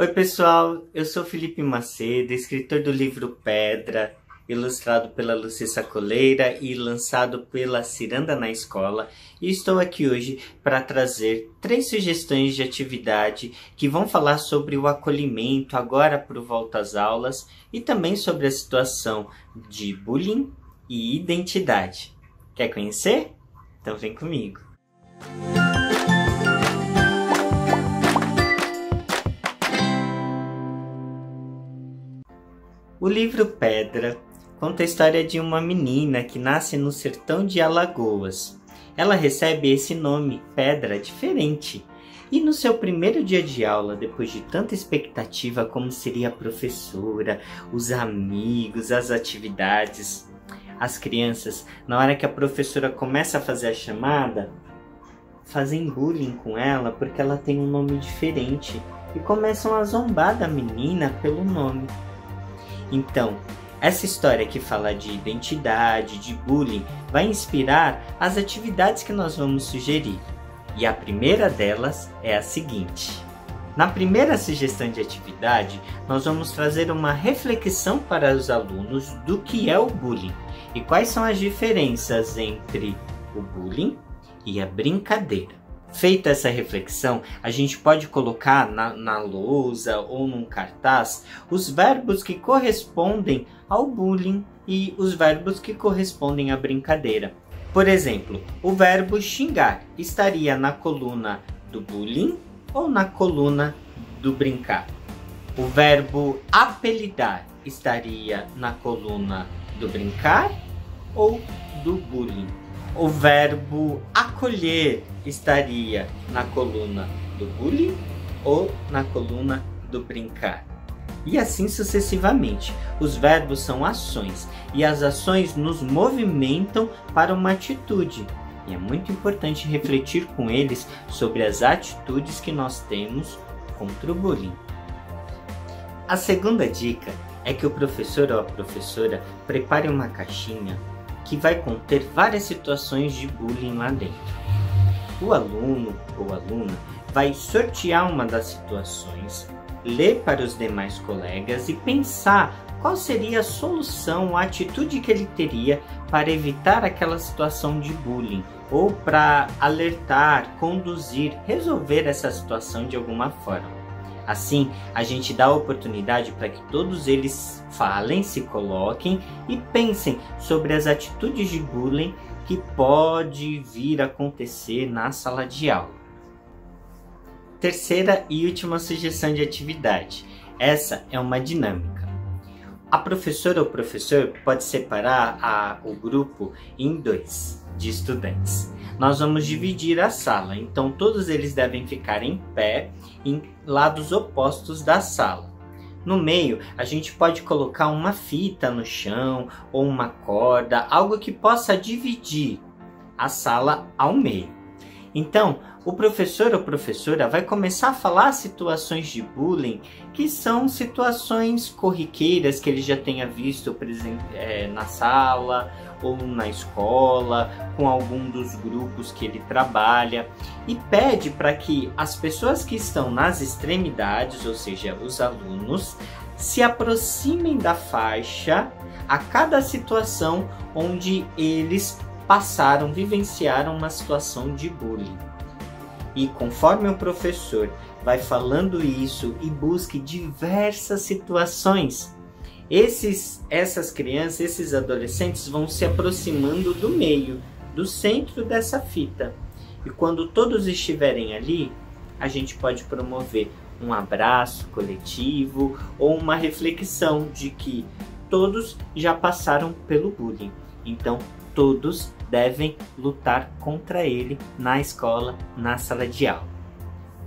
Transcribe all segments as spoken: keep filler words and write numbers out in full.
Oi pessoal, eu sou Felipe Macedo, escritor do livro Pedra, ilustrado pela Luciça Coleira e lançado pela Ciranda na Escola, e estou aqui hoje para trazer três sugestões de atividade que vão falar sobre o acolhimento agora para o volta às aulas e também sobre a situação de bullying e identidade. Quer conhecer? Então vem comigo! O livro Pedra conta a história de uma menina que nasce no sertão de Alagoas. Ela recebe esse nome, Pedra, diferente. E no seu primeiro dia de aula, depois de tanta expectativa como seria a professora, os amigos, as atividades, as crianças, na hora que a professora começa a fazer a chamada, fazem bullying com ela porque ela tem um nome diferente e começam a zombar da menina pelo nome. Então, essa história que fala de identidade, de bullying, vai inspirar as atividades que nós vamos sugerir. E a primeira delas é a seguinte. Na primeira sugestão de atividade, nós vamos trazer uma reflexão para os alunos do que é o bullying e quais são as diferenças entre o bullying e a brincadeira. Feita essa reflexão, a gente pode colocar na, na lousa ou num cartaz os verbos que correspondem ao bullying e os verbos que correspondem à brincadeira. Por exemplo, o verbo xingar estaria na coluna do bullying ou na coluna do brincar? O verbo apelidar estaria na coluna do brincar ou do bullying? O verbo acolher estaria na coluna do bullying ou na coluna do brincar? E assim sucessivamente. Os verbos são ações e as ações nos movimentam para uma atitude. E é muito importante refletir com eles sobre as atitudes que nós temos contra o bullying. A segunda dica é que o professor ou a professora prepare uma caixinha que vai conter várias situações de bullying lá dentro. O aluno ou aluna vai sortear uma das situações, ler para os demais colegas e pensar qual seria a solução, a atitude que ele teria para evitar aquela situação de bullying ou para alertar, conduzir, resolver essa situação de alguma forma. Assim, a gente dá a oportunidade para que todos eles falem, se coloquem e pensem sobre as atitudes de bullying que pode vir a acontecer na sala de aula. Terceira e última sugestão de atividade. Essa é uma dinâmica. A professora ou professor pode separar a, o grupo em dois de estudantes. Nós vamos dividir a sala, então todos eles devem ficar em pé em lados opostos da sala. No meio, a gente pode colocar uma fita no chão ou uma corda, algo que possa dividir a sala ao meio. Então, o professor ou professora vai começar a falar situações de bullying que são situações corriqueiras que ele já tenha visto é, na sala ou na escola, com algum dos grupos que ele trabalha, e pede para que as pessoas que estão nas extremidades, ou seja, os alunos, se aproximem da faixa a cada situação onde eles passaram, vivenciaram uma situação de bullying. E conforme o professor vai falando isso e busque diversas situações, esses, essas crianças, esses adolescentes vão se aproximando do meio, do centro dessa fita. E quando todos estiverem ali, a gente pode promover um abraço coletivo ou uma reflexão de que todos já passaram pelo bullying. Então, todos devem lutar contra ele na escola, na sala de aula.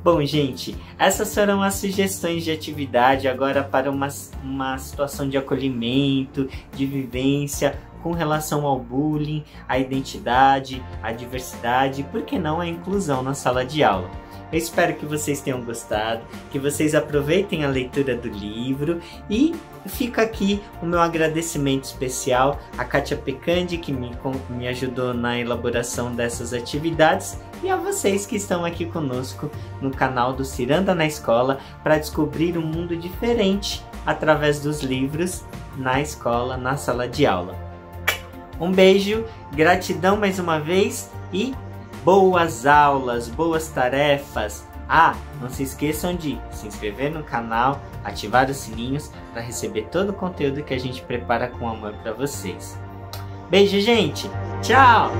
Bom, gente, essas foram as sugestões de atividade agora para uma, uma situação de acolhimento, de vivência com relação ao bullying, à identidade, à diversidade e, por que não, à inclusão na sala de aula. Eu espero que vocês tenham gostado, que vocês aproveitem a leitura do livro e fica aqui o meu agradecimento especial à Kátia Pecandi, que me, me ajudou na elaboração dessas atividades, e a vocês que estão aqui conosco no canal do Ciranda na Escola para descobrir um mundo diferente através dos livros na escola, na sala de aula. Um beijo, gratidão mais uma vez e boas aulas, boas tarefas. Ah, não se esqueçam de se inscrever no canal, ativar os sininhos para receber todo o conteúdo que a gente prepara com amor para vocês. Beijo, gente! Tchau!